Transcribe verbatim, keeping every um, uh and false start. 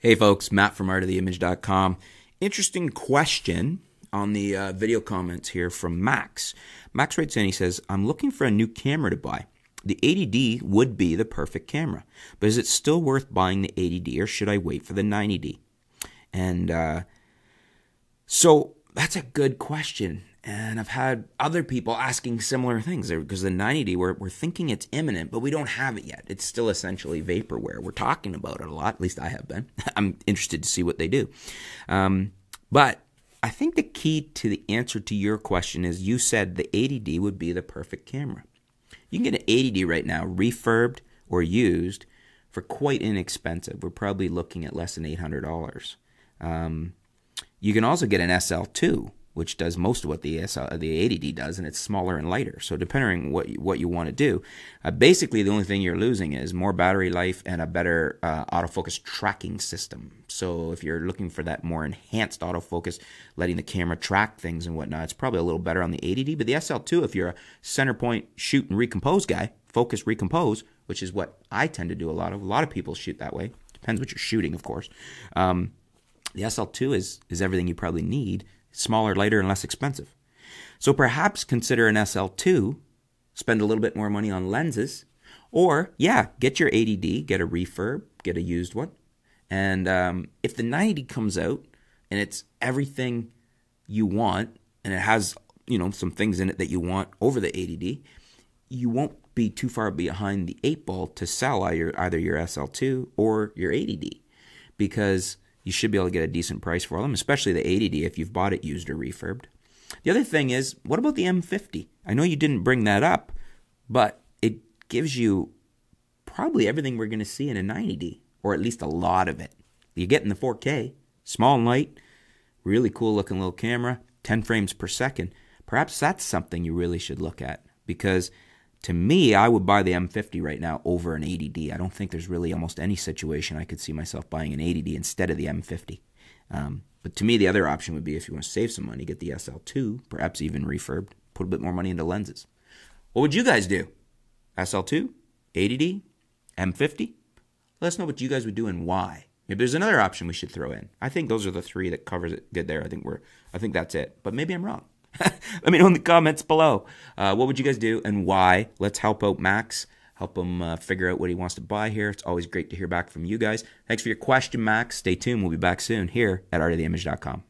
Hey folks, Matt from Art of the Image dot com. Interesting question on the uh, video comments here from Max. Max writes in, he says, I'm looking for a new camera to buy. The eighty D would be the perfect camera, but is it still worth buying the eighty D or should I wait for the ninety D? And uh, so that's a good question. And I've had other people asking similar things because the ninety D, we're, we're thinking it's imminent, but we don't have it yet. It's still essentially vaporware. We're talking about it a lot, at least I have been. I'm interested to see what they do. Um, but I think the key to the answer to your question is you said the eighty D would be the perfect camera. You can get an eighty D right now, refurbed or used, for quite inexpensive. We're probably looking at less than eight hundred dollars. Um, you can also get an S L two. Which does most of what the eighty D does, and it's smaller and lighter. So depending on what you, what you want to do, uh, basically the only thing you're losing is more battery life and a better uh, autofocus tracking system. So if you're looking for that more enhanced autofocus, letting the camera track things and whatnot, it's probably a little better on the eighty D. But the S L two, if you're a center point shoot and recompose guy, focus, recompose, which is what I tend to do a lot of. A lot of people shoot that way. Depends what you're shooting, of course. Um, the S L two is is everything you probably need. Smaller, lighter, and less expensive. So perhaps consider an S L two, spend a little bit more money on lenses, or yeah, get your eighty D, get a refurb, get a used one. And um, if the ninety D comes out and it's everything you want, and it has, you know, some things in it that you want over the eighty D, you won't be too far behind the eight ball to sell either, either your S L two or your eighty D, because you should be able to get a decent price for them, especially the eighty D if you've bought it used or refurbed. The other thing is, what about the M fifty? I know you didn't bring that up, but it gives you probably everything we're going to see in a ninety D, or at least a lot of it. You're getting the four K, small and light, really cool looking little camera, ten frames per second. Perhaps that's something you really should look at, because to me, I would buy the M fifty right now over an eighty D. I don't think there's really almost any situation I could see myself buying an eighty D instead of the M fifty. Um, but to me, the other option would be, if you want to save some money, get the S L two, perhaps even refurbed, put a bit more money into lenses. What would you guys do? S L two, eighty D, M fifty? Let us know what you guys would do and why. Maybe there's another option we should throw in. I think those are the three that covers it good there. I think we're, I think that's it. But maybe I'm wrong. Let me know in the comments below. Uh, what would you guys do and why? Let's help out Max. Help him uh, figure out what he wants to buy here. It's always great to hear back from you guys. Thanks for your question, Max. Stay tuned. We'll be back soon here at art of the image dot com.